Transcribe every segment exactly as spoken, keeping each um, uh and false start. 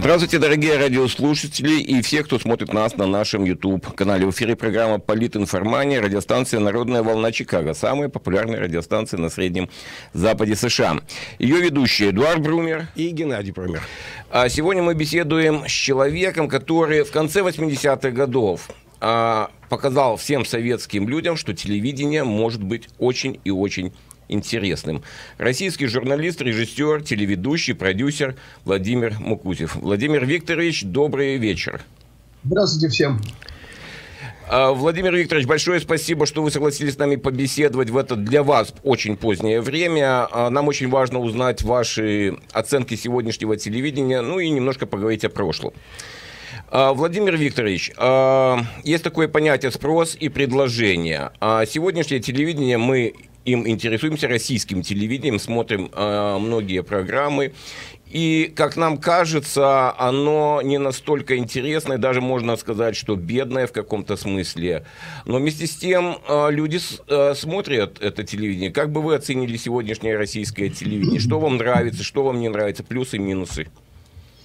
Здравствуйте, дорогие радиослушатели и все, кто смотрит нас на нашем YouTube-канале. В эфире программа «Политинформания», радиостанция «Народная волна Чикаго», самая популярная радиостанция на Среднем Западе США. Ее ведущие Эдуард Брумер и Геннадий Брумер. А сегодня мы беседуем с человеком, который в конце восьмидесятых годов а, показал всем советским людям, что телевидение может быть очень и очень интересным. Российский журналист, режиссер, телеведущий, продюсер Владимир Мукусев. Владимир Викторович, добрый вечер. Здравствуйте всем. Владимир Викторович, большое спасибо, что вы согласились с нами побеседовать в это для вас очень позднее время. Нам очень важно узнать ваши оценки сегодняшнего телевидения, ну и немножко поговорить о прошлом. Владимир Викторович, есть такое понятие спрос и предложение. Сегодняшнее телевидение мы... им интересуемся, российским телевидением, смотрим э, многие программы. И, как нам кажется, оно не настолько интересное, даже можно сказать, что бедное в каком-то смысле. Но вместе с тем э, люди с, э, смотрят это телевидение. Как бы вы оценили сегодняшнее российское телевидение? Что вам нравится, что вам не нравится, плюсы и минусы?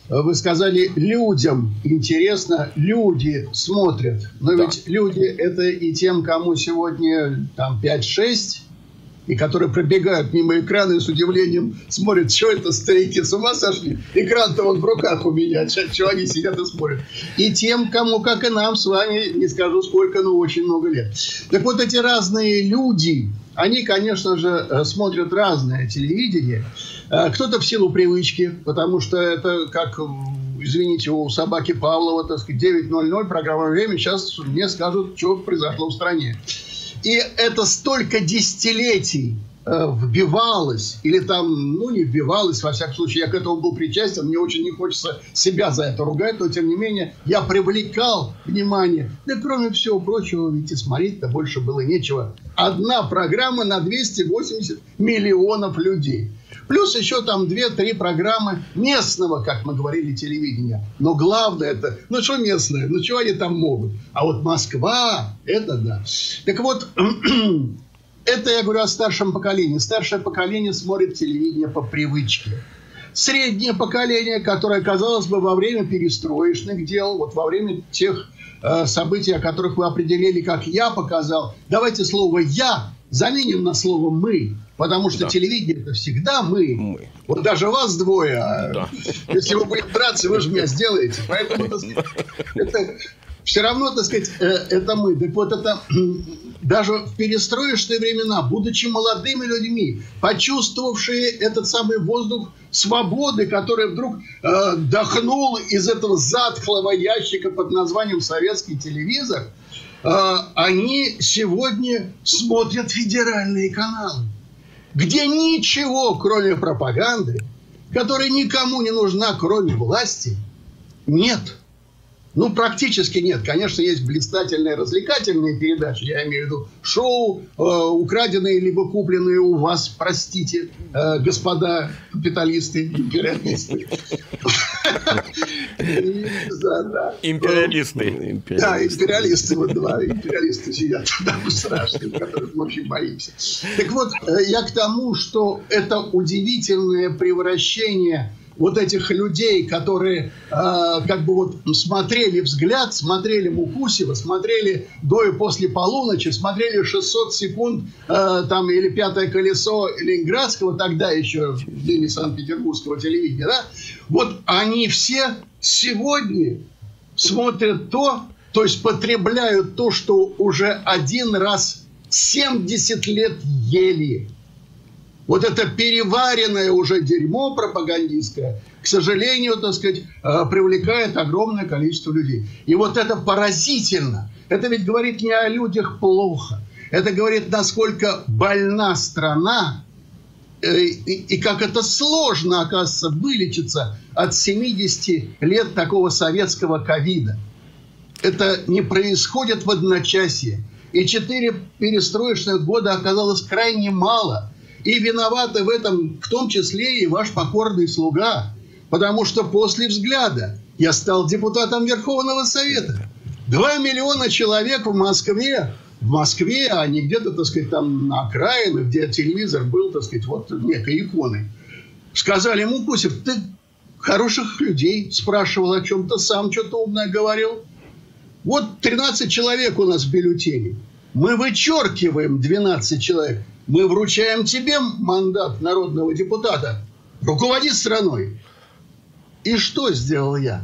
Вы сказали, людям интересно, люди смотрят. Но да. Ведь люди это и тем, кому сегодня там пять-шесть... и которые пробегают мимо экрана и с удивлением смотрят, что это, старики с ума сошли? Экран-то вон в руках у меня, что они сидят и смотрят. И тем, кому, как и нам с вами, не скажу сколько, но очень много лет. Так вот, эти разные люди, они, конечно же, смотрят разное телевидение. Кто-то в силу привычки, потому что это как... Извините, у собаки Павлова, так сказать, девять ноль-ноль, программа «Время», сейчас мне скажут, что произошло в стране. И это столько десятилетий э, вбивалось, или там, ну, не вбивалось, во всяком случае, я к этому был причастен, мне очень не хочется себя за это ругать, но, тем не менее, я привлекал внимание. Да, кроме всего прочего, ведь и смотреть-то больше было нечего. Одна программа на двести восемьдесят миллионов людей. Плюс еще там две-три программы местного, как мы говорили, телевидения. Но главное это, ну что местное, ну чего они там могут? А вот Москва, это да. Так вот, это я говорю о старшем поколении. Старшее поколение смотрит телевидение по привычке. Среднее поколение, которое, казалось бы, во время перестроечных дел, вот во время тех э, событий, о которых вы определили, как я показал, давайте слово «я» заменим на слово «мы». Потому что да. телевидение это всегда мы. мы. Вот даже вас двое. Да. Если вы будете драться, вы же меня сделаете. Поэтому это, все равно, так сказать, это мы. Так вот это даже в перестроечные времена, будучи молодыми людьми, почувствовавшие этот самый воздух свободы, который вдруг э, дохнул из этого затхлого ящика под названием «Советский телевизор», э, они сегодня смотрят федеральные каналы, где ничего, кроме пропаганды, которая никому не нужна, кроме власти, нет. Ну, практически нет. Конечно, есть блистательные развлекательные передачи, я имею в виду шоу, э, украденные либо купленные у вас, простите, э, господа капиталисты, империалисты. Империалисты. Да, империалисты, вот два империалисты сидят, там страшные, которых мы очень боимся. Так вот, я к тому, что это удивительное превращение вот этих людей, которые э, как бы вот смотрели «Взгляд», смотрели Мукусева, смотрели «До и после полуночи», смотрели шестьсот секунд э, там, или «Пятое колесо» Ленинградского, тогда еще или Санкт-Петербургского телевидения, да? Вот они все сегодня смотрят то, то есть потребляют то, что уже один раз семьдесят лет ели. Вот это переваренное уже дерьмо пропагандистское, к сожалению, так сказать, привлекает огромное количество людей. И вот это поразительно. Это ведь говорит не о людях плохо. Это говорит, насколько больна страна и как это сложно, оказывается, вылечиться от семидесяти лет такого советского ковида. Это не происходит в одночасье. И четыре перестроечных года оказалось крайне мало. И виноваты в этом, в том числе, и ваш покорный слуга. Потому что после «Взгляда» я стал депутатом Верховного Совета. Два миллиона человек в Москве, в Москве, а не где-то, так сказать, там на окраинах, где телевизор был, так сказать, вот некой иконой. Сказали: Мукусев, ты хороших людей, спрашивал о чем-то, сам что-то умное говорил. Вот тринадцать человек у нас в бюллетене. Мы вычеркиваем двенадцать человек. Мы вручаем тебе мандат народного депутата. Руководи страной. И что сделал я?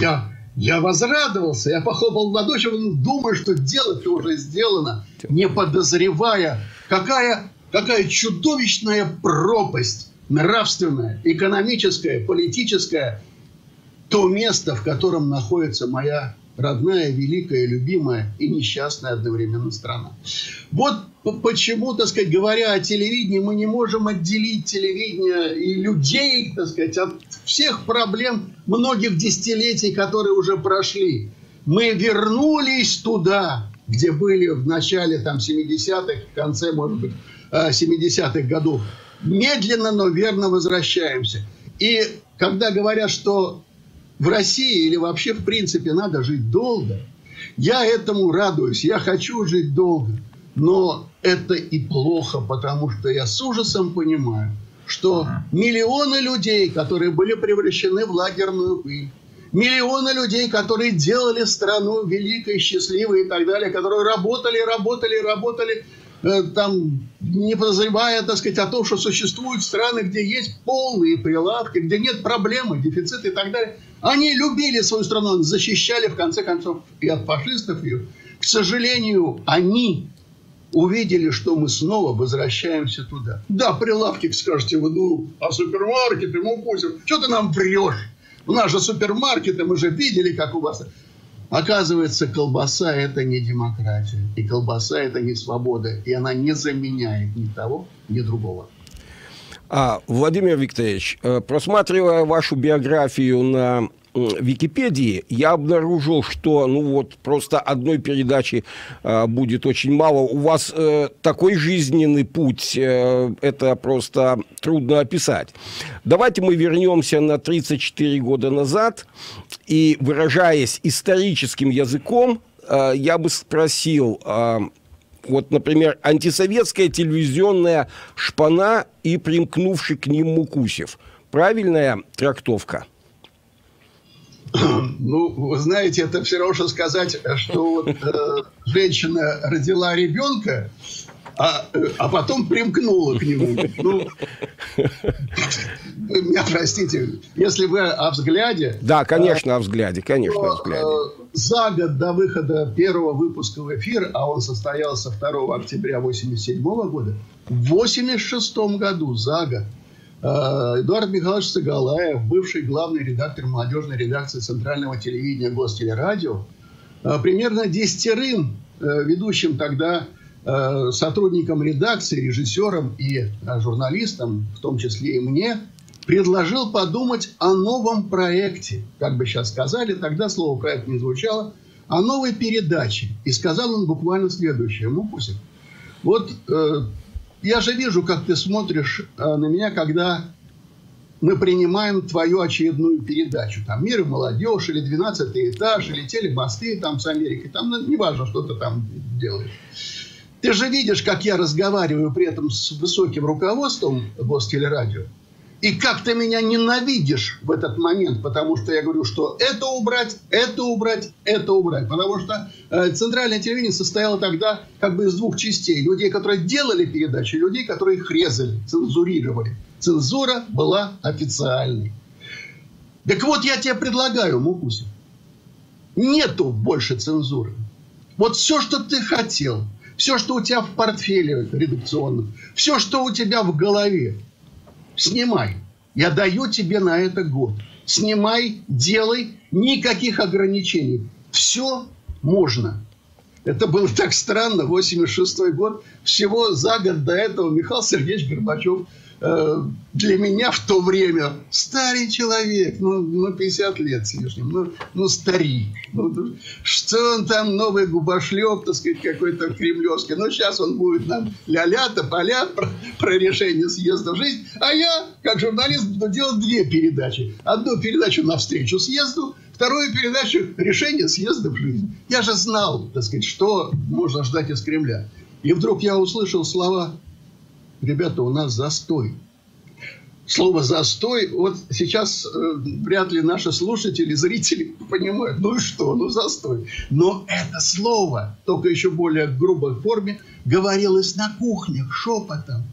Я, я возрадовался, я похлопал в ладоши, думаю, что дело-то уже сделано, не подозревая, какая, какая чудовищная пропасть нравственная, экономическая, политическая, то место, в котором находится моя родная, великая, любимая и несчастная одновременно страна. Вот почему, так сказать, говоря о телевидении, мы не можем отделить телевидение и людей, так сказать, от всех проблем многих десятилетий, которые уже прошли. Мы вернулись туда, где были в начале там семидесятых, в конце, может быть, семидесятых годов. Медленно, но верно возвращаемся. И когда говорят, что в России или вообще в принципе надо жить долго, я этому радуюсь, я хочу жить долго. Но это и плохо, потому что я с ужасом понимаю, что миллионы людей, которые были превращены в лагерную пыль, миллионы людей, которые делали страну великой, счастливой и так далее, которые работали, работали, работали, там, не подозревая, так сказать, о том, что существуют страны, где есть полные прилавки, где нет проблемы, дефицита и так далее. Они любили свою страну, защищали, в конце концов, и от фашистов ее. К сожалению, они увидели, что мы снова возвращаемся туда. Да, прилавки, скажете вы, ну, а супермаркеты, Мукусев, что ты нам врешь? У нас же супермаркеты, мы же видели, как у вас... Оказывается, колбаса – это не демократия, и колбаса – это не свобода, и она не заменяет ни того, ни другого. А, Владимир Викторович, просматривая вашу биографию на Википедии, я обнаружил, что ну вот просто одной передачи э, будет очень мало. У вас э, такой жизненный путь, э, это просто трудно описать. Давайте мы вернемся на тридцать четыре года назад и, выражаясь историческим языком, э, я бы спросил, э, вот, например, антисоветская телевизионная шпана и примкнувший к ним Мукусев. Правильная трактовка? Ну, вы знаете, это все равно, что сказать, что вот, э, женщина родила ребенка, а, а потом примкнула к нему. Ну, вы меня простите, если вы о взгляде... Да, конечно, о взгляде, конечно, то, о взгляде. Э, за год до выхода первого выпуска в эфир, а он состоялся второго октября тысяча девятьсот восемьдесят седьмого года, в восемьдесят шестом году, за год, Эдуард Михайлович Сагалаев, бывший главный редактор молодежной редакции Центрального телевидения Гостелерадио, примерно десятерым ведущим тогда сотрудникам редакции, режиссерам и журналистам, в том числе и мне, предложил подумать о новом проекте, как бы сейчас сказали, тогда слово «проект» не звучало, о новой передаче. И сказал он буквально следующее. Мукусев, вот... Я же вижу, как ты смотришь на меня, когда мы принимаем твою очередную передачу. Там «Мир и молодежь», или двенадцатый этаж, или «Телемосты» там, с Америкой. Там, ну, неважно, что ты там делаешь. Ты же видишь, как я разговариваю при этом с высоким руководством Гостелерадио. И как ты меня ненавидишь в этот момент, потому что я говорю, что это убрать, это убрать, это убрать. Потому что э, центральное телевидение состояло тогда как бы из двух частей. Людей, которые делали передачи, и людей, которые их резали, цензурировали. Цензура была официальной. Так вот, я тебе предлагаю, Мукусев, нету больше цензуры. Вот все, что ты хотел, все, что у тебя в портфеле редакционном, все, что у тебя в голове, снимай. Я даю тебе на это год. Снимай, делай. Никаких ограничений. Все можно. Это было так странно. восемьдесят шестой год. Всего за год до этого Михаил Сергеевич Горбачев э, для меня в то время старый человек. Ну, ну пятьдесят лет с лишним. Ну, ну старик. Ну, что он там, новый губошлеп, так сказать, какой-то кремлевский. Ну, сейчас он будет нам ля-ля, тополя про, про решение съезда в жизнь. А я, как журналист, буду делать две передачи. Одну передачу навстречу съезду, вторую передачу «Решение съезда в жизнь». Я же знал, так сказать, что можно ждать из Кремля. И вдруг я услышал слова: «Ребята, у нас застой». слово «застой», вот сейчас э, вряд ли наши слушатели, зрители понимают, ну и что, ну застой. Но это слово, только еще более грубой форме, говорилось на кухнях шепотом.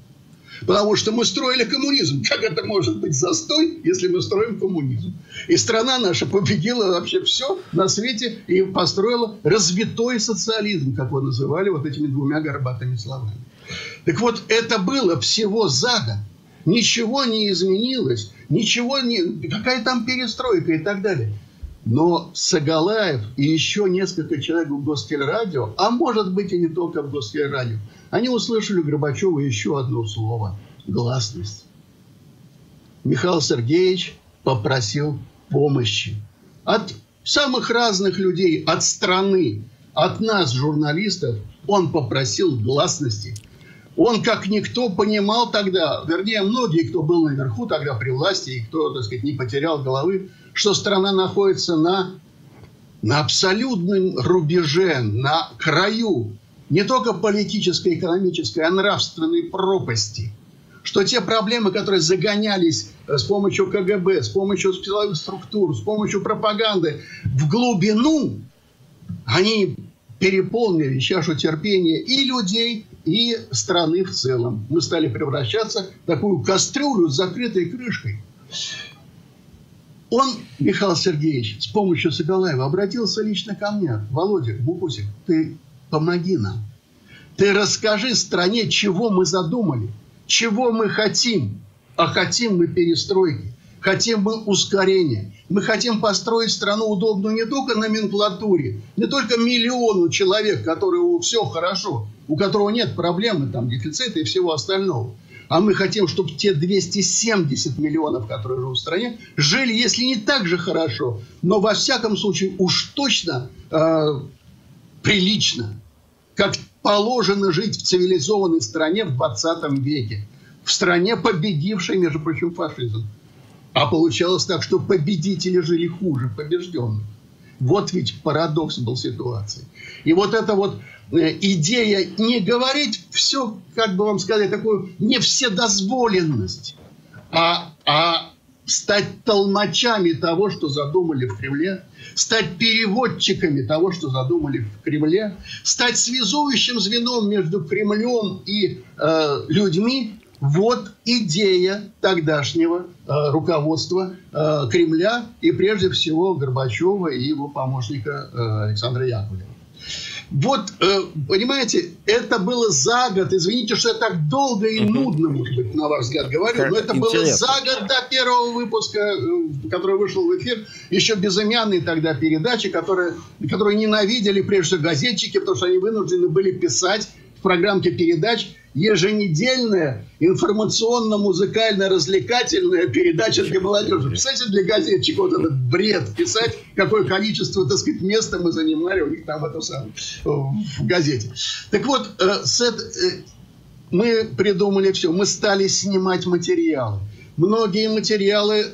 Потому что мы строили коммунизм. Как это может быть застой, если мы строим коммунизм? И страна наша победила вообще все на свете и построила развитой социализм, как его называли вот этими двумя горбатыми словами. Так вот, это было всего за год. Ничего не изменилось, ничего не... Какая там перестройка и так далее. Но Сагалаев и еще несколько человек в Гостелерадио, а может быть и не только в Гостелерадио, они услышали у Горбачева еще одно слово – гласность. Михаил Сергеевич попросил помощи от самых разных людей, от страны, от нас, журналистов, он попросил гласности. Он, как никто, понимал тогда, вернее, многие, кто был наверху тогда при власти, и кто, так сказать, не потерял головы, что страна находится на, на абсолютном рубеже, на краю не только политической, экономической, а нравственной пропасти. Что те проблемы, которые загонялись с помощью ка гэ бэ, с помощью силовых структур, с помощью пропаганды в глубину, они переполнили чашу терпения и людей, и страны в целом. Мы стали превращаться в такую кастрюлю с закрытой крышкой. Он, Михаил Сергеевич, с помощью Сагалаева обратился лично ко мне. Володя, Мукусев, ты помоги нам. Ты расскажи стране, чего мы задумали, чего мы хотим. А хотим мы перестройки, хотим мы ускорения. Мы хотим построить страну удобную не только номенклатуре, не только миллиону человек, которому все хорошо, у которого нет проблемы, там, дефицита и всего остального. А мы хотим, чтобы те двести семьдесят миллионов, которые живут в стране, жили, если не так же хорошо, но во всяком случае уж точно э, прилично, как положено жить в цивилизованной стране в двадцатом веке. В стране, победившей, между прочим, фашизм. А получалось так, что победители жили хуже побежденных. Вот ведь парадокс был ситуации. И вот эта вот идея не говорить все, как бы вам сказать, такую не вседозволенность, а, а стать толмачами того, что задумали в Кремле, стать переводчиками того, что задумали в Кремле, стать связующим звеном между Кремлем и э, людьми. Вот идея тогдашнего э, руководства э, Кремля и, прежде всего, Горбачева и его помощника э, Александра Яковлева. Вот, э, понимаете, это было за год. Извините, что я так долго и нудно, может быть, на ваш взгляд говорю, но это было за год до первого выпуска, э, который вышел в эфир, еще безымянные тогда передачи, которые, которые ненавидели, прежде всего, газетчики, потому что они вынуждены были писать в программке передач еженедельная информационно-музыкально-развлекательная передача для молодежи. Представляете, для газетчиков вот этот бред писать, какое количество, так сказать, места мы занимали у них там в, этом самом, в газете. Так вот, мы придумали все. Мы стали снимать материалы. Многие материалы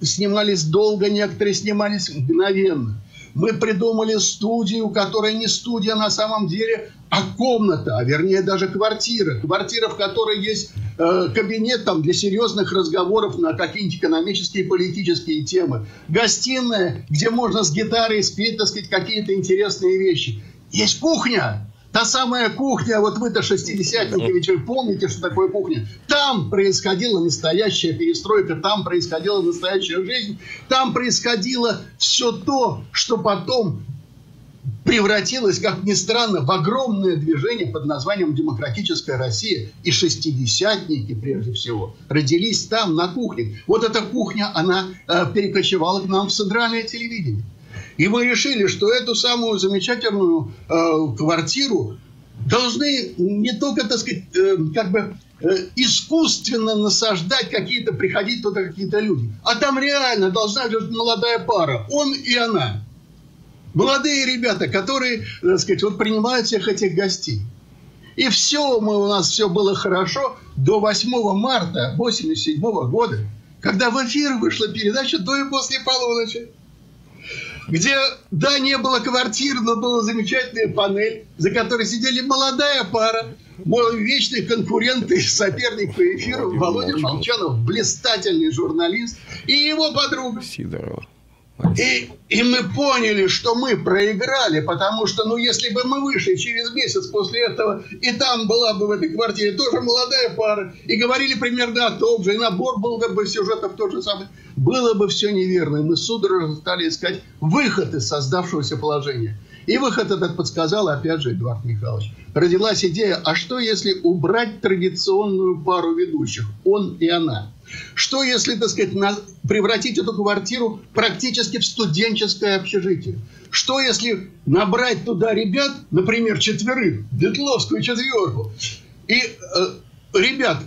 снимались долго, некоторые снимались мгновенно. Мы придумали студию, которая не студия на самом деле, а комната, а вернее даже квартира. Квартира, в которой есть э, кабинет там, для серьезных разговоров на какие-нибудь экономические и политические темы. Гостиная, где можно с гитарой спеть, так сказать, какие-то интересные вещи. Есть кухня. Та самая кухня, вот вы-то шестидесятники, ведь вы помните, что такое кухня. Там происходила настоящая перестройка, там происходила настоящая жизнь, там происходило все то, что потом превратилось, как ни странно, в огромное движение под названием «Демократическая Россия». И шестидесятники, прежде всего, родились там, на кухне. Вот эта кухня, она э, перекочевала к нам в центральное телевидение. И мы решили, что эту самую замечательную э, квартиру должны не только, так сказать, э, как бы э, искусственно насаждать какие-то, приходить туда какие-то люди. А там реально должна жить молодая пара, он и она. Молодые ребята, которые, так сказать, вот принимают всех этих гостей. И все, мы, у нас все было хорошо до восьмого марта восемьдесят седьмого года, когда в эфир вышла передача «До и после полуночи», где, да, не было квартир, но была замечательная панель, за которой сидели молодая пара, мой вечный конкурент и соперник по эфиру Владимир Молчанов, блистательный журналист, и его подруга. Сидорова. И, и мы поняли, что мы проиграли, потому что, ну, если бы мы вышли через месяц после этого, и там была бы в этой квартире тоже молодая пара, и говорили примерно о том же, и набор был бы сюжетов тот же самый, было бы все неверно. И мы судорожно стали искать выход из создавшегося положения. И выход этот подсказал, опять же, Эдуард Михайлович. Родилась идея, а что если убрать традиционную пару ведущих, он и она? Что если, так сказать, превратить эту квартиру практически в студенческое общежитие? Что если набрать туда ребят, например, четверых, Ветловскую четверку, и э, ребят,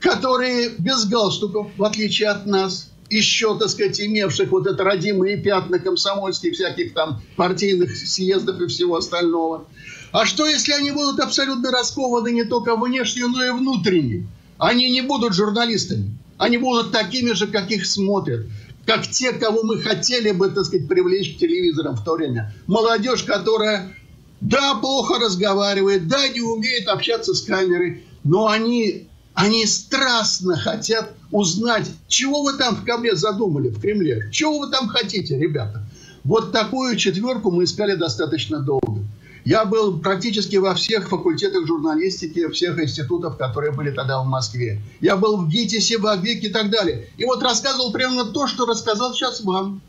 которые без галстуков, в отличие от нас, еще, так сказать, имевших вот это родимые пятна комсомольских всяких там партийных съездов и всего остального. А что если они будут абсолютно раскованы не только внешне, но и внутренне? Они не будут журналистами. Они будут такими же, как их смотрят. Как те, кого мы хотели бы, так сказать, привлечь к телевизорам в то время. Молодежь, которая, да, плохо разговаривает, да, не умеет общаться с камерой, но они, они страстно хотят узнать, чего вы там в Кремле задумали, в Кремле, чего вы там хотите, ребята. Вот такую четверку мы искали достаточно долго. Я был практически во всех факультетах журналистики, всех институтов, которые были тогда в Москве. Я был в ГИТИСе, в АГИКе и так далее. И вот рассказывал прямо то, что рассказал сейчас вам.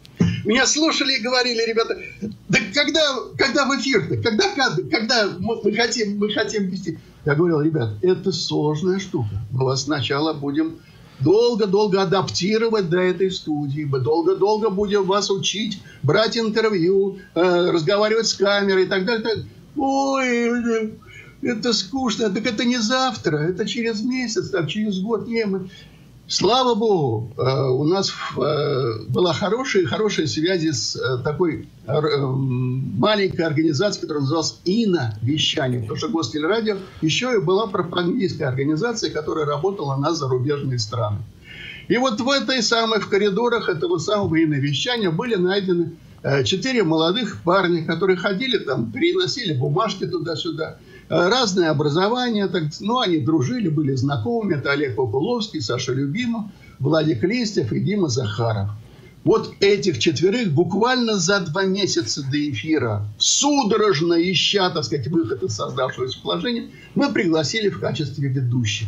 Меня слушали и говорили, ребята, да когда, когда в эфир-то? Когда, когда мы хотим, мы хотим вести? Я говорил, ребят, это сложная штука. Мы вас сначала будем долго-долго адаптировать до этой студии. Мы долго-долго будем вас учить, брать интервью, э, разговаривать с камерой и так далее. Так. Ой, это скучно. Так это не завтра, это через месяц, так, через год. Не, мы... Слава Богу, э, у нас э, была хорошая, хорошая связь с э, такой э, маленькой организацией, которая называлась «Иновещание», потому что Гостелерадио еще и была пропагандистская организация, которая работала на зарубежные страны. И вот в этой самой, в коридорах этого самого «Иновещания» были найдены э, четыре молодых парня, которые ходили там, переносили бумажки туда-сюда. Разное образование, так, ну, они дружили, были знакомыми. Это Олег Попыловский, Саша Любимов, Владик Листьев и Дима Захаров. Вот этих четверых буквально за два месяца до эфира, судорожно ища, так сказать, выход из создавшегося положения, мы пригласили в качестве ведущих.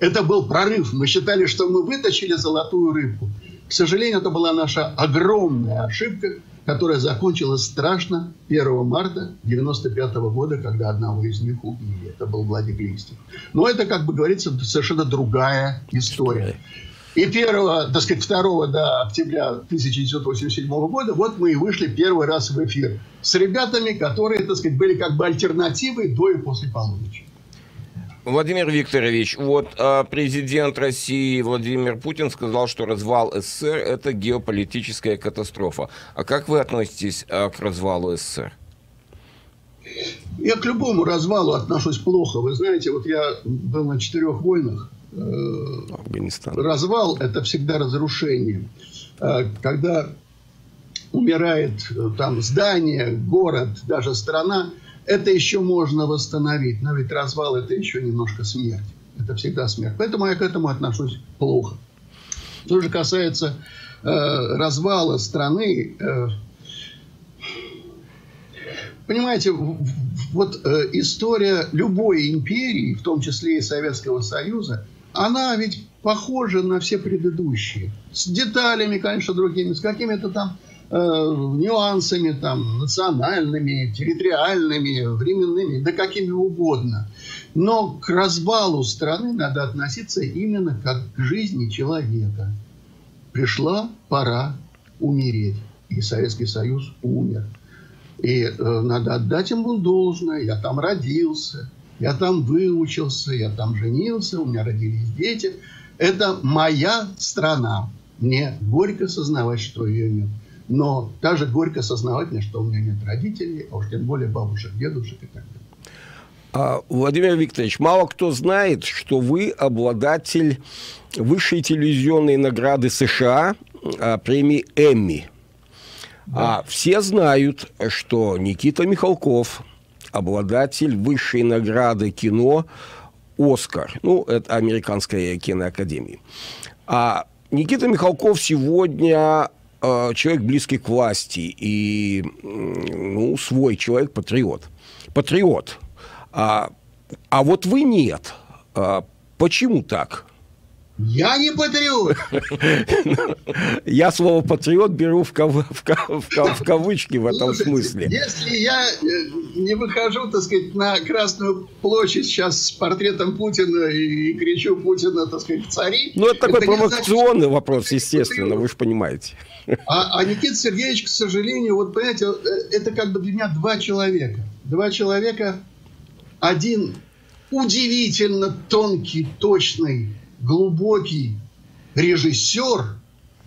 Это был прорыв. Мы считали, что мы вытащили золотую рыбку. К сожалению, это была наша огромная ошибка, которая закончилась страшно первого марта девяносто пятого года, когда одного из них убили. Это был Владик Листьев. Но это, как бы говорится, совершенно другая история. И первого, так сказать, второго до октября тысяча девятьсот восемьдесят седьмого года вот мы и вышли первый раз в эфир с ребятами, которые, так сказать, были как бы альтернативой до и после полуночи. Владимир Викторович, вот президент России Владимир Путин сказал, что развал СССР – это геополитическая катастрофа. А как вы относитесь к развалу СССР? Я к любому развалу отношусь плохо. Вы знаете, вот я был на четырех войнах. Афганистан. Развал – это всегда разрушение. Когда умирает там здание, город, даже страна, это еще можно восстановить, но ведь развал – это еще немножко смерть. Это всегда смерть. Поэтому я к этому отношусь плохо. Что же касается э, развала страны, э, понимаете, вот э, история любой империи, в том числе и Советского Союза, она ведь похожа на все предыдущие. С деталями, конечно, другими, с какими-то там нюансами, там, национальными, территориальными, временными, да какими угодно. Но к развалу страны надо относиться именно как к жизни человека. Пришла пора умереть. И Советский Союз умер. И э, надо отдать ему должное. Я там родился, я там выучился, я там женился, у меня родились дети. Это моя страна. Мне горько сознавать, что ее нет. Но даже горько осознавать, что у меня нет родителей, а уж тем более бабушек, дедушек и так далее. А, Владимир Викторович, мало кто знает, что вы обладатель высшей телевизионной награды США, а, премии Эмми. Да. А, все знают, что Никита Михалков обладатель высшей награды кино «Оскар». Ну, это Американская киноакадемия. А Никита Михалков сегодня э, человек, близкий к власти, и, ну, свой человек, патриот. Патриот. А, а вот вы нет. А почему так? Я не патриот. Я слово патриот беру в, кав... в, кав... в кавычки в этом Слушайте, смысле. Если я не выхожу, так сказать, на Красную площадь сейчас с портретом Путина и кричу Путина, так сказать, цари. Ну, это, это такой провокационный значит, вопрос, естественно, патриот. Вы же понимаете. А, а Никита Сергеевич, к сожалению, вот понимаете, это как бы для меня два человека. Два человека, один удивительно тонкий, точный, глубокий режиссер,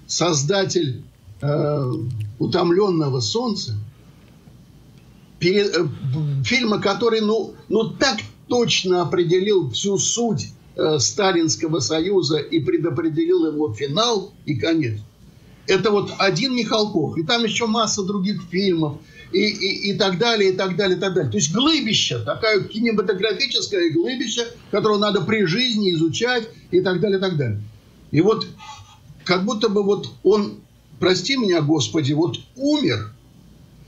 создатель э, «Утомленного солнца», пере, э, фильма, который ну, ну, так точно определил всю суть э, Сталинского Союза и предопределил его финал и конец. Это вот один Михалков. И там еще масса других фильмов. И, и, и так далее, и так далее, и так далее. То есть глыбище, такая кинематографическая глыбище, которое надо при жизни изучать, и так далее, и так далее. И вот как будто бы вот он, прости меня, Господи, вот умер,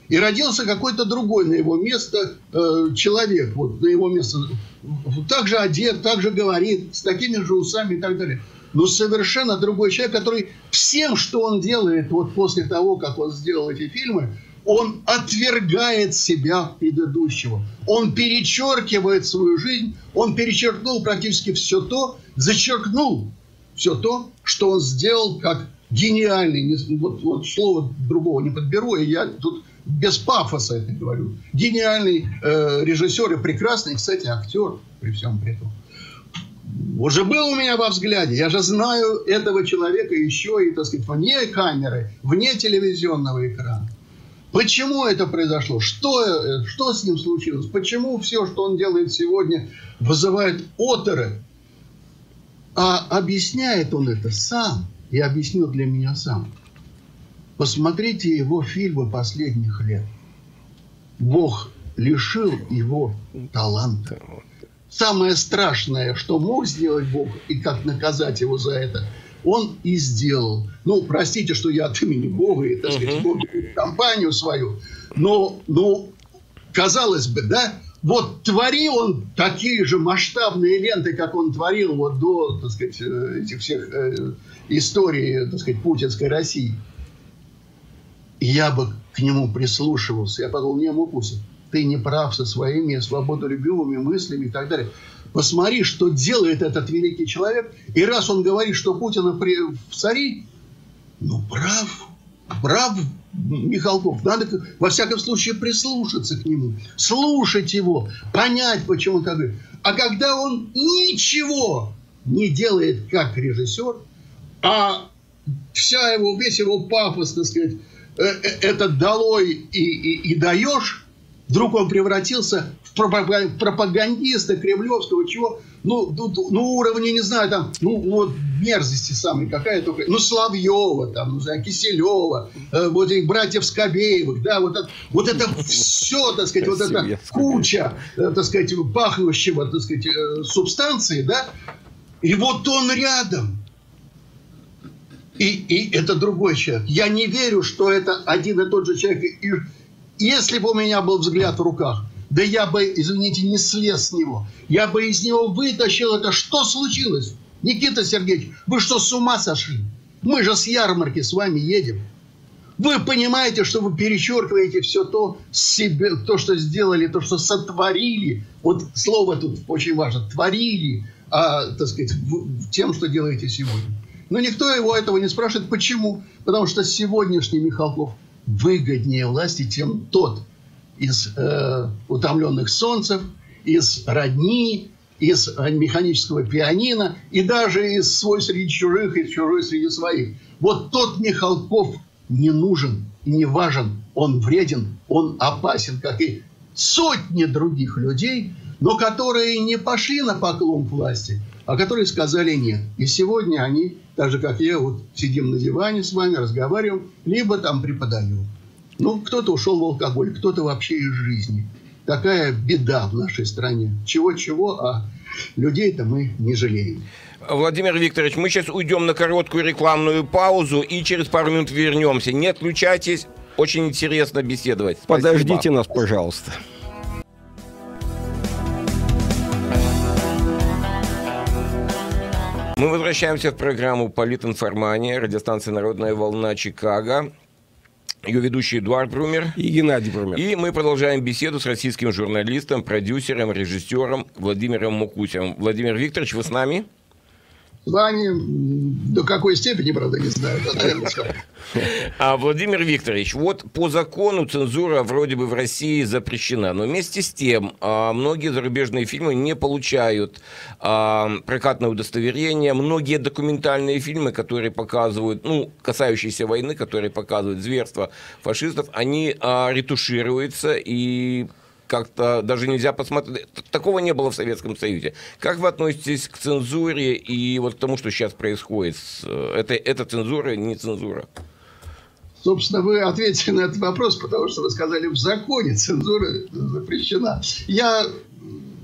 и родился какой-то другой на его место э, человек, вот на его место. Так же одет, так же говорит, с такими же усами и так далее. Но совершенно другой человек, который всем, что он делает, вот после того, как он сделал эти фильмы, он отвергает себя предыдущего. Он перечеркивает свою жизнь. Он перечеркнул практически все то, зачеркнул все то, что он сделал как гениальный. Вот, вот слово другого не подберу, и я тут без пафоса это говорю. Гениальный э, режиссер и прекрасный, кстати, актер при всем при том. Уже был у меня во «Взгляде». Я же знаю этого человека еще и, так сказать, вне камеры, вне телевизионного экрана. Почему это произошло? Что, что с ним случилось? Почему все, что он делает сегодня, вызывает оторы? А объясняет он это сам. И объяснил для меня сам. Посмотрите его фильмы последних лет. Бог лишил его таланта. Самое страшное, что мог сделать Бог, и как наказать его за это, он и сделал. Ну, простите, что я от имени Бога и, так сказать, Бога, компанию свою. Но, ну, казалось бы, да, вот твори он такие же масштабные ленты, как он творил вот до, так сказать, этих всех э, историй, так сказать, путинской России. Я бы к нему прислушивался. Я подумал, не, Мукусев, ты не прав со своими свободолюбивыми мыслями и так далее. Посмотри, что делает этот великий человек. И раз он говорит, что Путина при... в цари, ну, прав, прав Михалков. Надо, во всяком случае, прислушаться к нему, слушать его, понять, почему он так говорит. А когда он ничего не делает как режиссер, а вся его, весь его пафос, так сказать, это «долой» и, и, и «даешь», вдруг он превратился в пропагандиста кремлевского, чего, ну, ну уровня, не знаю, там, ну, вот мерзости самой какая только, ну, Соловьева, там, ну, знаю, Киселева, э, вот их братьев Скобеевых, да, вот, вот это все, так сказать, вот эта куча, так сказать, пахнущего, так сказать, субстанции, да, и вот он рядом. И, и это другой человек. Я не верю, что это один и тот же человек. И если бы у меня был «Взгляд» в руках, да я бы, извините, не слез с него. Я бы из него вытащил это. Что случилось? Никита Сергеевич, вы что, с ума сошли? Мы же с ярмарки с вами едем. Вы понимаете, что вы перечеркиваете все то, себе, то, что сделали, то, что сотворили. Вот слово тут очень важно. Творили, а, так сказать, тем, что делаете сегодня. Но никто его этого не спрашивает. Почему? Потому что сегодняшний Михалков выгоднее власти, чем тот из э, «Утомленных солнцев», из «Родни», из «Механического пианино» и даже из «Свой среди чужих» и «Чужой среди своих». Вот тот Михалков не нужен, не важен, он вреден, он опасен, как и сотни других людей, но которые не пошли на поклон власти, а которые сказали «нет». И сегодня они, так же как я, вот сидим на диване с вами, разговариваем, либо там преподаем. Ну, кто-то ушел в алкоголь, кто-то вообще из жизни. Такая беда в нашей стране. Чего-чего, а людей-то мы не жалеем. Владимир Викторович, мы сейчас уйдем на короткую рекламную паузу и через пару минут вернемся. Не отключайтесь, очень интересно беседовать. Спасибо. Подождите нас, пожалуйста. Мы возвращаемся в программу «Политинформания», радиостанция «Народная волна Чикаго». Ее ведущий Эдуард Брумер и Геннадий Брумер. И мы продолжаем беседу с российским журналистом, продюсером, режиссером Владимиром Мукусевым. Владимир Викторович, вы с нами? С вами до какой степени, правда, не знаю. А, Владимир Викторович, вот по закону цензура вроде бы в России запрещена, но вместе с тем а, многие зарубежные фильмы не получают а, прокатное удостоверение, многие документальные фильмы, которые показывают, ну, касающиеся войны, которые показывают зверства фашистов, они а, ретушируются и... Как-то даже нельзя посмотреть. Такого не было в Советском Союзе. Как вы относитесь к цензуре и вот к тому, что сейчас происходит? Это, это цензура, не цензура? Собственно, вы ответили на этот вопрос, потому что вы сказали, в законе цензура запрещена. Я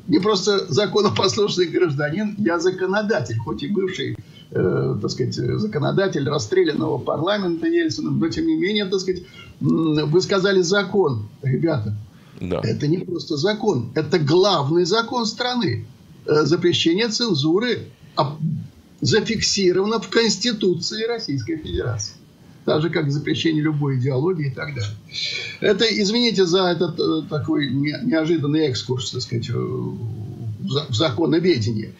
не просто законопослушный гражданин, я законодатель, хоть и бывший, э, так сказать, законодатель расстрелянного парламента Ельцина, но тем не менее, так сказать, вы сказали закон, ребята. Да. Это не просто закон, это главный закон страны. Запрещение цензуры зафиксировано в Конституции Российской Федерации. Так же, как запрещение любой идеологии и так далее. Это, извините за этот такой неожиданный экскурс, так сказать, в законоведение.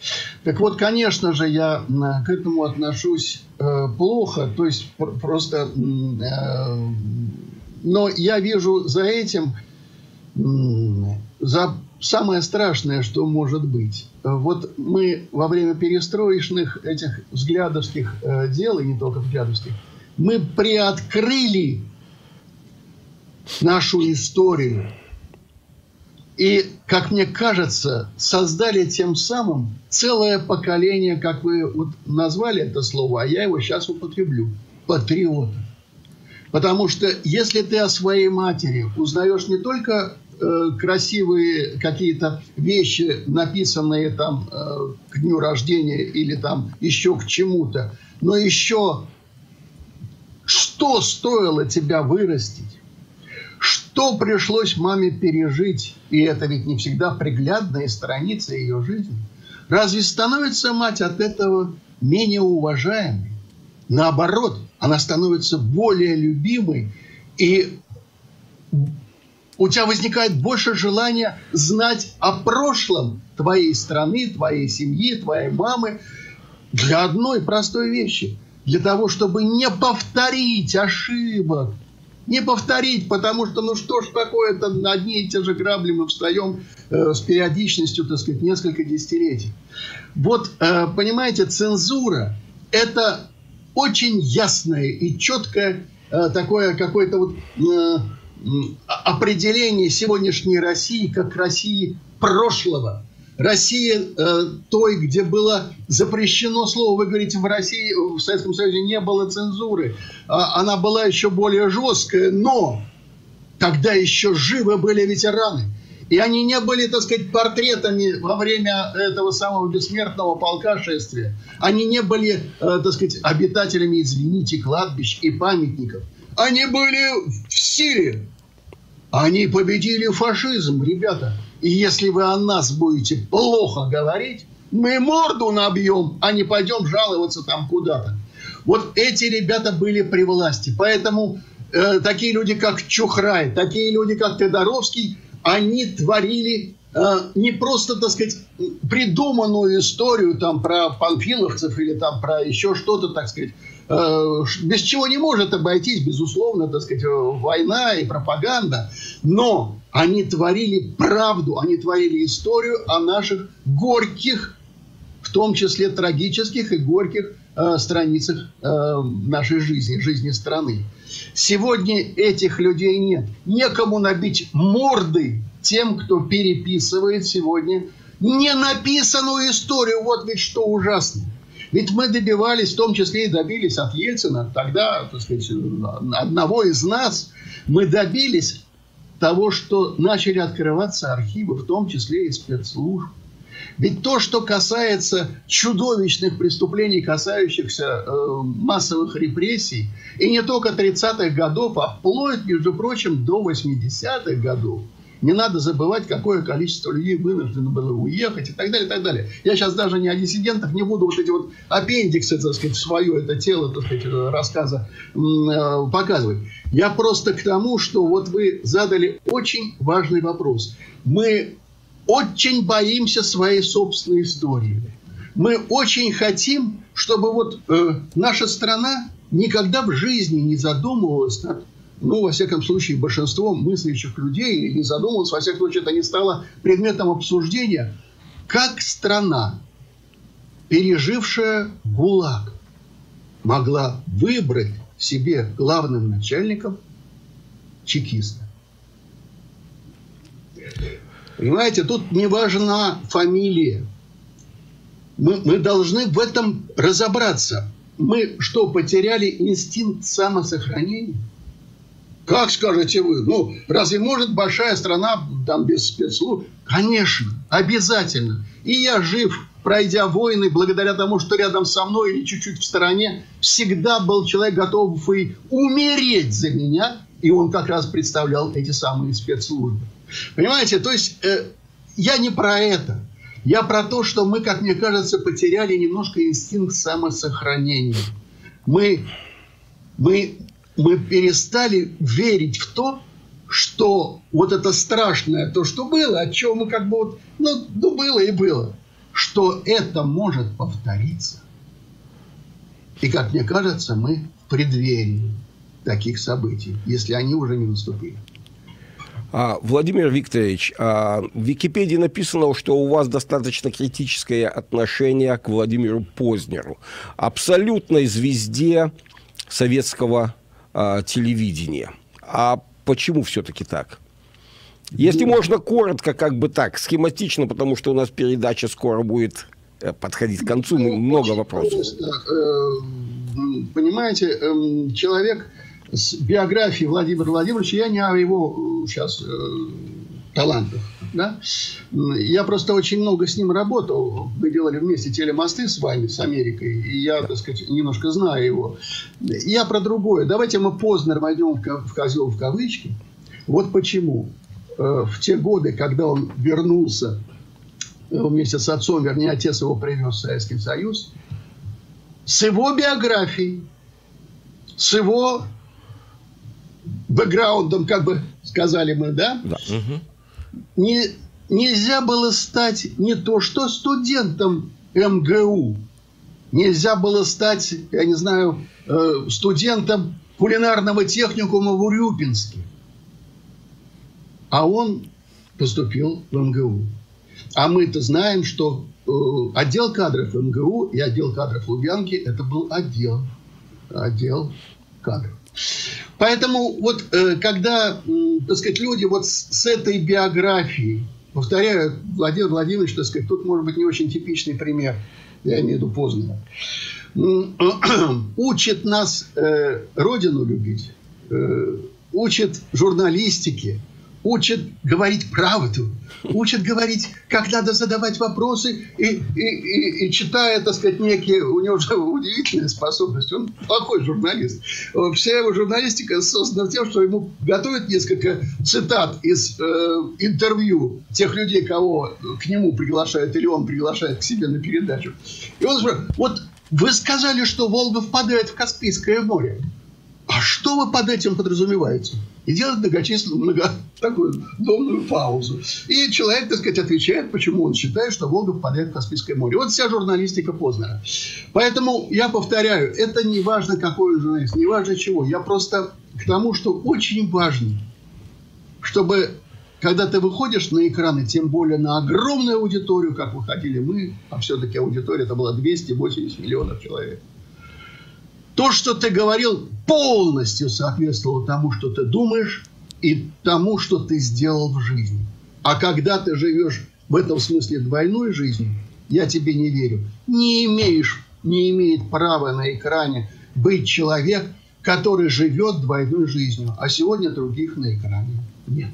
Так вот, конечно же, я к этому отношусь плохо, то есть просто... Но я вижу за этим... За самое страшное, что может быть. Вот мы во время перестроечных этих взглядовских дел, и не только взглядовских, мы приоткрыли нашу историю. И, как мне кажется, создали тем самым целое поколение, как вы вот назвали это слово, а я его сейчас употреблю, патриотов. Потому что если ты о своей матери узнаешь не только красивые какие-то вещи, написанные там к дню рождения или там еще к чему-то, но еще что стоило тебя вырастить, что пришлось маме пережить, и это ведь не всегда приглядные страницы ее жизни, разве становится мать от этого менее уважаемой? Наоборот, она становится более любимой, и у тебя возникает больше желания знать о прошлом твоей страны, твоей семьи, твоей мамы для одной простой вещи. Для того, чтобы не повторить ошибок. Не повторить, потому что, ну что ж такое-то, на одни и те же грабли мы встаем э, с периодичностью, так сказать, несколько десятилетий. Вот, э, понимаете, цензура – это очень ясное и четкое э, такое какое-то вот... Э, определение сегодняшней России как России прошлого. России э, той, где было запрещено слово. Вы говорите, в России, в Советском Союзе не было цензуры. А, она была еще более жесткая, но тогда еще живы были ветераны. И они не были, так сказать, портретами во время этого самого бессмертного полка шествия. Они не были, э, так сказать, обитателями, извините, кладбищ и памятников. Они были в силе. Они победили фашизм, ребята. И если вы о нас будете плохо говорить, мы морду набьем, а не пойдем жаловаться там куда-то. Вот эти ребята были при власти. Поэтому э, такие люди, как Чухрай, такие люди, как Тодоровский, они творили э, не просто, так сказать, придуманную историю там про панфиловцев или там про еще что-то, так сказать, без чего не может обойтись, безусловно, так сказать, война и пропаганда. Но они творили правду, они творили историю о наших горьких, в том числе трагических и горьких э, страницах э, нашей жизни, жизни страны. Сегодня этих людей нет. Некому набить морды тем, кто переписывает сегодня ненаписанную историю. Вот ведь что ужасно. Ведь мы добивались, в том числе и добились от Ельцина, тогда, так сказать, одного из нас, мы добились того, что начали открываться архивы, в том числе и спецслужб. Ведь то, что касается чудовищных преступлений, касающихся э, массовых репрессий, и не только тридцатых годов, а вплоть, между прочим, до восьмидесятых годов, не надо забывать, какое количество людей вынуждено было уехать и так далее, и так далее. Я сейчас даже не о диссидентах, не буду вот эти вот аппендиксы, так сказать, свое это тело, так сказать, рассказа э, показывать. Я просто к тому, что вот вы задали очень важный вопрос. Мы очень боимся своей собственной истории. Мы очень хотим, чтобы вот э, наша страна никогда в жизни не задумывалась над, ну, во всяком случае, большинством мыслящих людей, не задумывалась, во всяком случае, это не стало предметом обсуждения, как страна, пережившая ГУЛАГ, могла выбрать себе главным начальником чекиста. Понимаете, тут не важна фамилия. Мы, мы должны в этом разобраться. Мы что, потеряли инстинкт самосохранения? Как скажете вы? Ну, разве может большая страна там без спецслужб? Конечно, обязательно. И я жив, пройдя войны, благодаря тому, что рядом со мной или чуть-чуть в стороне всегда был человек, готовый умереть за меня. И он как раз представлял эти самые спецслужбы. Понимаете, то есть э, я не про это. Я про то, что мы, как мне кажется, потеряли немножко инстинкт самосохранения. Мы, мы, мы перестали верить в то, что вот это страшное, то, что было, от чего мы как бы вот, ну, ну, было и было, что это может повториться. И, как мне кажется, мы в преддверии таких событий, если они уже не наступили. Владимир Викторович, в Википедии написано, что у вас достаточно критическое отношение к Владимиру Познеру, абсолютной звезде советского телевидения. А почему все-таки так? Если можно коротко, как бы так, схематично, потому что у нас передача скоро будет подходить к концу, много вопросов. Понимаете, человек... С биографией Владимира Владимировича, я не о его сейчас э, талантах. Да? Я просто очень много с ним работал. Мы делали вместе телемосты с вами, с Америкой. И я, так сказать, немножко знаю его. Я про другое. Давайте мы Познер войдем в козел в кавычки. Вот почему. В те годы, когда он вернулся вместе с отцом, вернее, отец его привез в Советский Союз, с его биографией, с его бэкграундом, как бы сказали мы, да? Да. Угу. Не, нельзя было стать не то что студентом эм гэ у, нельзя было стать, я не знаю, э, студентом кулинарного техникума в Урюпинске. А он поступил в эм гэ у. А мы-то знаем, что э, отдел кадров эм гэ у и отдел кадров Лубянки, это был отдел, отдел кадров. Поэтому вот когда, так сказать, люди вот с этой биографией, повторяю, Владимир Владимирович, так сказать, тут может быть не очень типичный пример, я имею в виду Познера, учит нас родину любить, учит журналистике, учит говорить правду, учит говорить, как надо задавать вопросы, и, и, и, и читая, так сказать, некие... У него уже удивительная способность, он плохой журналист. Вся его журналистика создана тем, что ему готовят несколько цитат из э, интервью тех людей, кого к нему приглашают, или он приглашает к себе на передачу. И он спрашивает: вот вы сказали, что Волга впадает в Каспийское море. А что вы под этим подразумеваете? И делает многочисленную, много, такую долгую паузу. И человек, так сказать, отвечает, почему он считает, что Волга впадает в Каспийское море. Вот вся журналистика Познера. Поэтому я повторяю, это не важно, какой журналист, не важно чего. Я просто к тому, что очень важно, чтобы, когда ты выходишь на экраны, тем более на огромную аудиторию, как выходили мы, а все-таки аудитория это была двести восемьдесят миллионов человек, то, что ты говорил, полностью соответствовало тому, что ты думаешь, и тому, что ты сделал в жизни. А когда ты живешь в этом смысле двойной жизнью, я тебе не верю, не имеешь, не имеет права на экране быть человек, который живет двойной жизнью, а сегодня других на экране нет.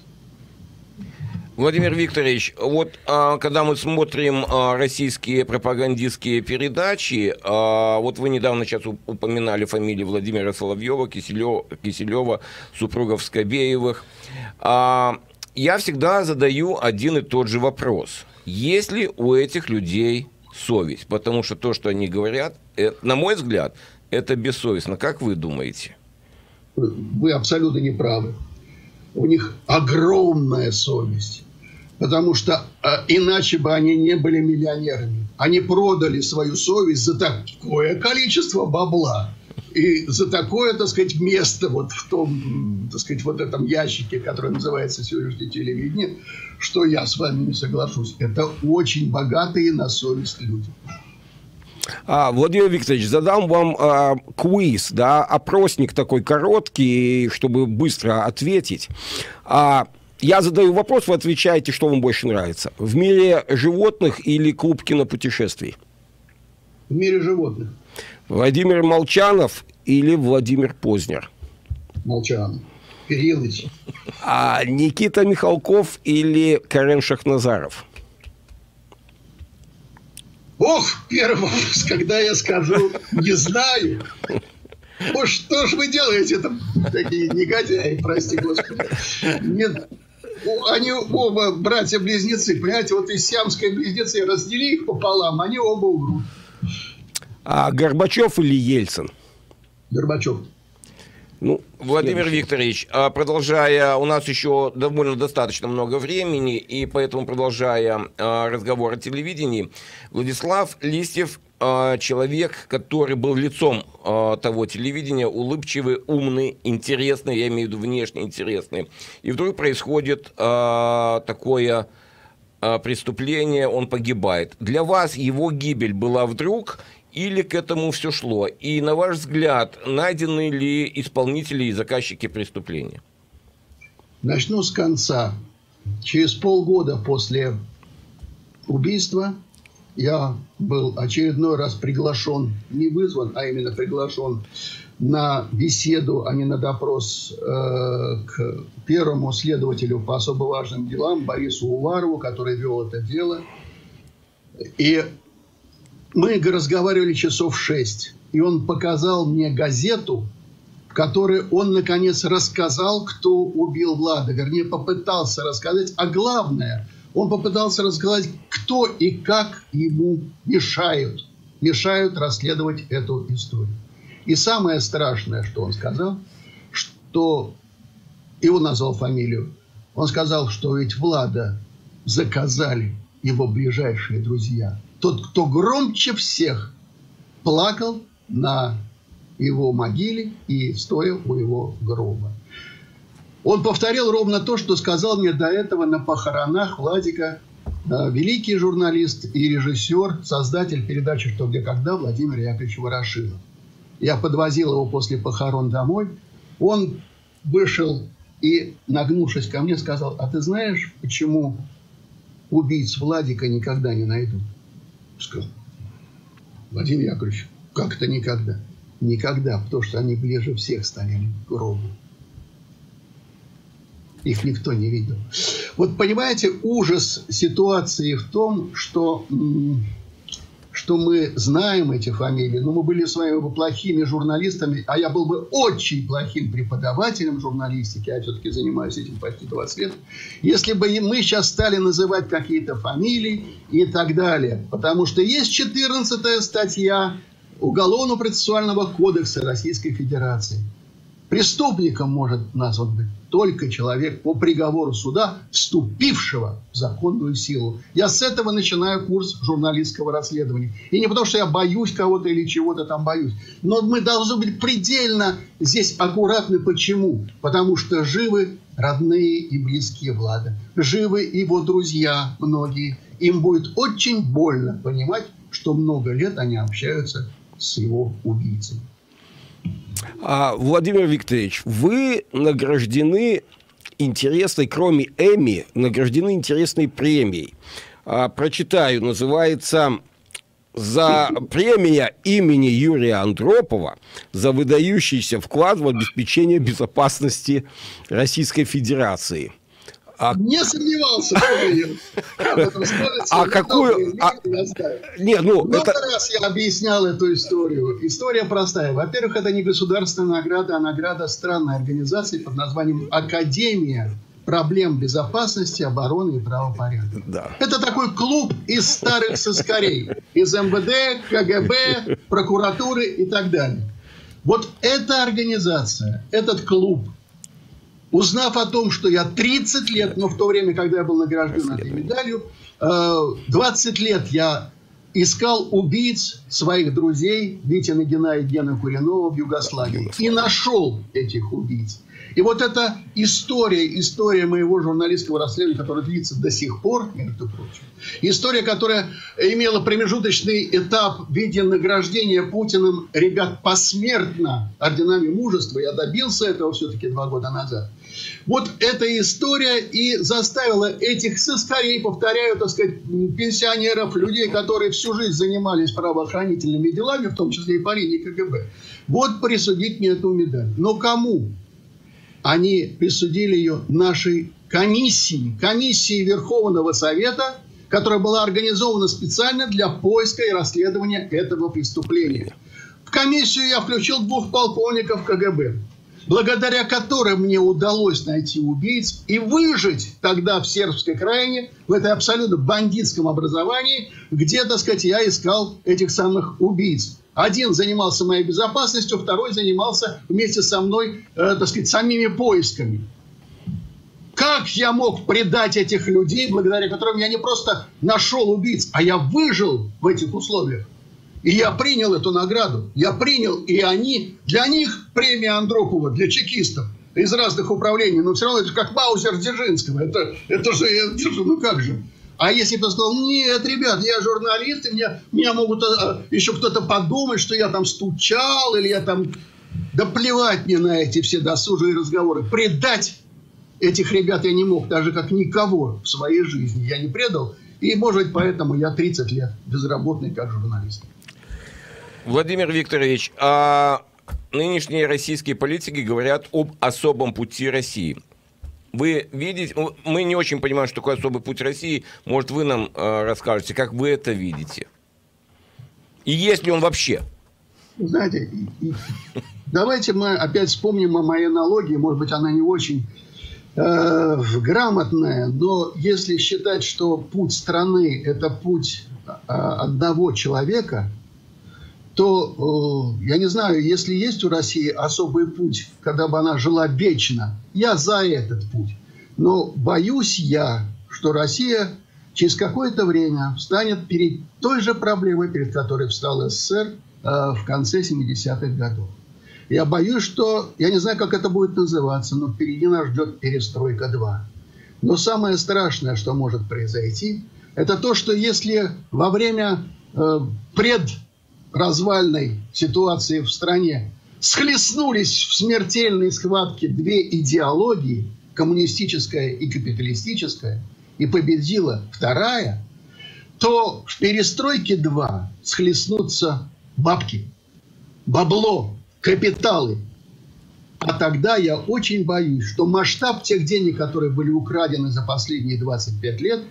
Владимир Викторович, вот когда мы смотрим российские пропагандистские передачи, вот вы недавно сейчас упоминали фамилии Владимира Соловьева, Киселева, Киселева, супругов Скобеевых. Я всегда задаю один и тот же вопрос. Есть ли у этих людей совесть? Потому что то, что они говорят, на мой взгляд, это бессовестно. Как вы думаете? Вы абсолютно не правы. У них огромная совесть, потому что а, иначе бы они не были миллионерами. Они продали свою совесть за такое количество бабла и за такое, так сказать, место вот в том, так сказать, вот этом ящике, который называется сегодняшнее телевидение, что я с вами не соглашусь. Это очень богатые на совесть люди. А, Владимир Викторович, задам вам а, квиз, да, опросник такой короткий, чтобы быстро ответить. А, я задаю вопрос, вы отвечаете, что вам больше нравится. В мире животных или клуб кинопутешествий? В мире животных. Владимир Молчанов или Владимир Познер? Молчанов. Кириллович. А, Никита Михалков или Карен Шахназаров? Ох, первый вопрос, когда я скажу, не знаю. Ну что ж вы делаете там, такие негодяи, прости господи. Нет, они оба братья-близнецы, понимаете, вот из сиамской близнецы, раздели их пополам, они оба умрут. А Горбачев или Ельцин? Горбачев. Ну, Владимир Викторович, продолжая, у нас еще довольно достаточно много времени, и поэтому, продолжая разговор о телевидении, Владислав Листьев, человек, который был лицом того телевидения, улыбчивый, умный, интересный, я имею в виду внешне интересный, и вдруг происходит такое преступление, он погибает. Для вас его гибель была вдруг... Или к этому все шло? И, на ваш взгляд, найдены ли исполнители и заказчики преступления? Начну с конца. Через полгода после убийства я был очередной раз приглашен, не вызван, а именно приглашен на беседу, а не на допрос, э, к первому следователю по особо важным делам, Борису Уварову, который вел это дело. И... мы разговаривали часов шесть, и он показал мне газету, в которой он, наконец, рассказал, кто убил Влада. Вернее, попытался рассказать, а главное, он попытался рассказать, кто и как ему мешают, мешают расследовать эту историю. И самое страшное, что он сказал, что... и он назвал фамилию. Он сказал, что ведь Влада заказали его ближайшие друзья. Тот, кто громче всех плакал на его могиле и стоя у его гроба. Он повторил ровно то, что сказал мне до этого на похоронах Владика, э, великий журналист и режиссер, создатель передачи «Что, где, когда» Владимир Яковлевич Ворошилов. Я подвозил его после похорон домой. Он вышел и, нагнувшись ко мне, сказал: «А ты знаешь, почему убийц Владика никогда не найдут?» Сказал: «Владимир Яковлевич, как это никогда?» «Никогда, потому что они ближе всех стояли к гробу. Их никто не видел». Вот понимаете, ужас ситуации в том, что, что мы знаем эти фамилии, но мы были с вами бы плохими журналистами, а я был бы очень плохим преподавателем журналистики, я все-таки занимаюсь этим почти двадцать лет, если бы мы сейчас стали называть какие-то фамилии и так далее. Потому что есть четырнадцатая статья Уголовно-процессуального кодекса Российской Федерации. Преступником может назван быть только человек по приговору суда, вступившего в законную силу. Я с этого начинаю курс журналистского расследования. И не потому, что я боюсь кого-то или чего-то там боюсь. Но мы должны быть предельно здесь аккуратны. Почему? Потому что живы родные и близкие Влада. Живы его друзья многие. Им будет очень больно понимать, что много лет они общаются с его убийцей. А, Владимир Викторович, вы награждены интересной, кроме Эмми, награждены интересной премией. А, прочитаю, называется «За премия имени Юрия Андропова за выдающийся вклад в обеспечение безопасности Российской Федерации». А... Не сомневался, что ее об этом скажется. А какую... А... Не, ну, много это... раз я объяснял эту историю. История простая. Во-первых, это не государственная награда, а награда странной организации под названием «Академия проблем безопасности, обороны и правопорядка». Да. Это такой клуб из старых соскорей. Из эм вэ дэ, ка гэ бэ, прокуратуры и так далее. Вот эта организация, этот клуб, узнав о том, что я тридцать лет, но в то время, когда я был награжден этой медалью, двадцать лет я искал убийц своих друзей Витя Нагина и Гена Куренова в Югославии. И нашел этих убийц. И вот эта история, история моего журналистского расследования, которая длится до сих пор, между прочим, история, которая имела промежуточный этап в виде награждения Путиным ребят посмертно орденами мужества, я добился этого все-таки два года назад. Вот эта история и заставила этих соскорей, повторяю, так сказать, пенсионеров, людей, которые всю жизнь занимались правоохранительными делами, в том числе и по линии ка гэ бэ, вот присудить мне эту медаль. Но кому? Они присудили ее нашей комиссии, комиссии Верховного Совета, которая была организована специально для поиска и расследования этого преступления. В комиссию я включил двух полковников ка гэ бэ, благодаря которым мне удалось найти убийц и выжить тогда в сербской краине, в этой абсолютно бандитском образовании, где, так сказать, я искал этих самых убийц. Один занимался моей безопасностью, второй занимался вместе со мной, э, так сказать, самими поисками. Как я мог предать этих людей, благодаря которым я не просто нашел убийц, а я выжил в этих условиях? И я принял эту награду. Я принял, и они, для них премия Андропова, для чекистов из разных управлений, но все равно это как Маузер Дзержинского. Это, это же, ну как же. А если бы я сказал, нет, ребят, я журналист, и меня, меня могут а, еще кто-то подумать, что я там стучал, или я там... Да плевать мне на эти все досужие разговоры. Предать этих ребят я не мог, даже как никого в своей жизни я не предал. И, может, поэтому я тридцать лет безработный как журналист. Владимир Викторович, а нынешние российские политики говорят об особом пути России. Вы видите, мы не очень понимаем, что такое особый путь России. Может, вы нам э, расскажете, как вы это видите? И есть ли он вообще? Знаете, давайте мы опять вспомним о моей аналогии. Может быть, она не очень э, грамотная. Но если считать, что путь страны – это путь э, одного человека, то, э, я не знаю, если есть у России особый путь, когда бы она жила вечно, я за этот путь. Но боюсь я, что Россия через какое-то время встанет перед той же проблемой, перед которой встал эс эс эс эр э, в конце семидесятых годов. Я боюсь, что, я не знаю, как это будет называться, но впереди нас ждет перестройка два. Но самое страшное, что может произойти, это то, что если во время э, пред развальной ситуации в стране схлестнулись в смертельной схватке две идеологии, коммунистическая и капиталистическая, и победила вторая, то в перестройке два схлестнутся бабки, бабло, капиталы. А тогда я очень боюсь, что масштаб тех денег, которые были украдены за последние двадцать пять лет,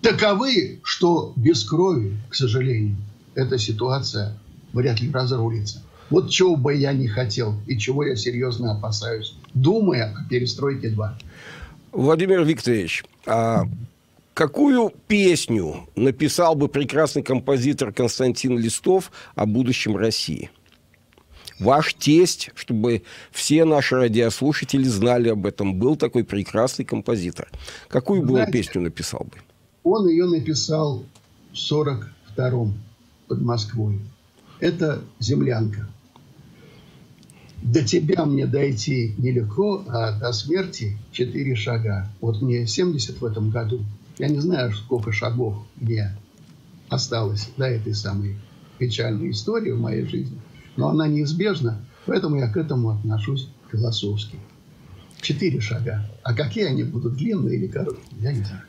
таковы, что без крови, к сожалению, эта ситуация вряд ли разрулится. Вот чего бы я не хотел и чего я серьезно опасаюсь, думая о перестройке два. Владимир Викторович, а какую песню написал бы прекрасный композитор Константин Листов о будущем России? Ваш тесть, чтобы все наши радиослушатели знали об этом, был такой прекрасный композитор. Какую бы он песню написал бы? Он ее написал в сорок втором под Москвой. Это «Землянка». До тебя мне дойти нелегко, а до смерти четыре шага. Вот мне семьдесят в этом году. Я не знаю, сколько шагов мне осталось до этой самой печальной истории в моей жизни. Но она неизбежна, поэтому я к этому отношусь философски. Четыре шага. А какие они будут, длинные или короткие, я не знаю.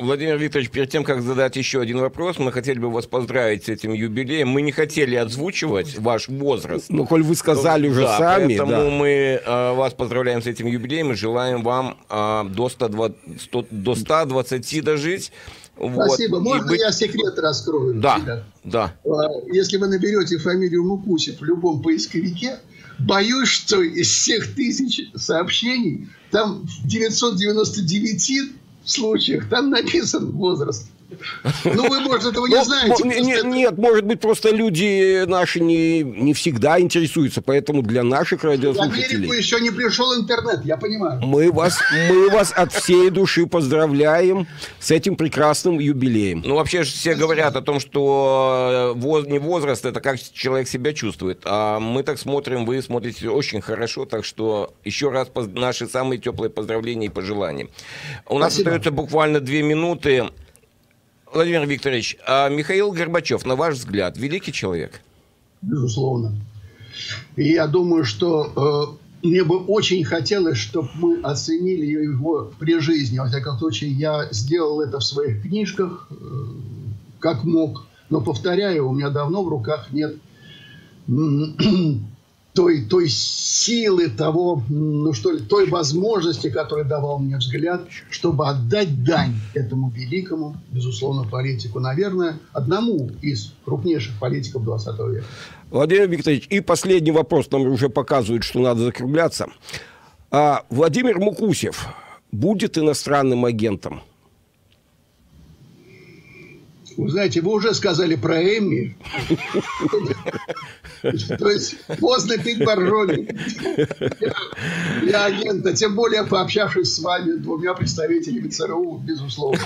Владимир Викторович, перед тем, как задать еще один вопрос, мы хотели бы вас поздравить с этим юбилеем. Мы не хотели озвучивать ваш возраст. Ну, коль вы сказали то, уже да, сами. Поэтому да. мы э, вас поздравляем с этим юбилеем и желаем вам э, до, ста двадцати дожить. Спасибо. Вот. Можно быть... я секрет раскрою? Да, да. Если вы наберете фамилию Мукусев в любом поисковике, боюсь, что из всех тысяч сообщений, там в девятьсот девяносто девяти случаях там написан возраст. Ну, вы, может, этого не знаете. Нет, это... нет, может быть, просто люди наши не, не всегда интересуются, поэтому для наших радиослушателей... В Америку еще не пришел интернет, я понимаю. Мы вас, мы вас от всей души поздравляем с этим прекрасным юбилеем. Ну, вообще же все говорят о том, что воз, не возраст, это как человек себя чувствует. А мы так смотрим, вы смотрите очень хорошо, так что еще раз наши самые теплые поздравления и пожелания. У нас Спасибо. остается буквально две минуты. Владимир Викторович, а Михаил Горбачев, на ваш взгляд, великий человек? Безусловно. И я думаю, что э, мне бы очень хотелось, чтобы мы оценили его при жизни. Во всяком случае, я сделал это в своих книжках, э, как мог. Но, повторяю, у меня давно в руках нет той, той силы, того, ну что ли, той возможности, которую давал мне взгляд, чтобы отдать дань этому великому, безусловно, политику, наверное, одному из крупнейших политиков двадцатого века. Владимир Викторович, и последний вопрос, нам уже показывают, что надо закругляться. А Владимир Мукусев будет иностранным агентом? Вы знаете, вы уже сказали про Эмми. То есть поздно пить боржоми для агента. Тем более, пообщавшись с вами, двумя представителями ЦРУ, безусловно.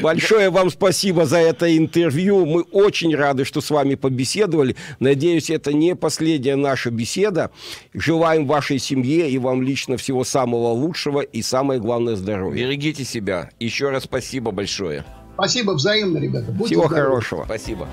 Большое вам спасибо за это интервью. Мы очень рады, что с вами побеседовали. Надеюсь, это не последняя наша беседа. Желаем вашей семье и вам лично всего самого лучшего и, самое главное, здоровья. Берегите себя. Еще раз спасибо большое. Спасибо взаимно, ребята. Будьте Всего здоровы. хорошего. Спасибо.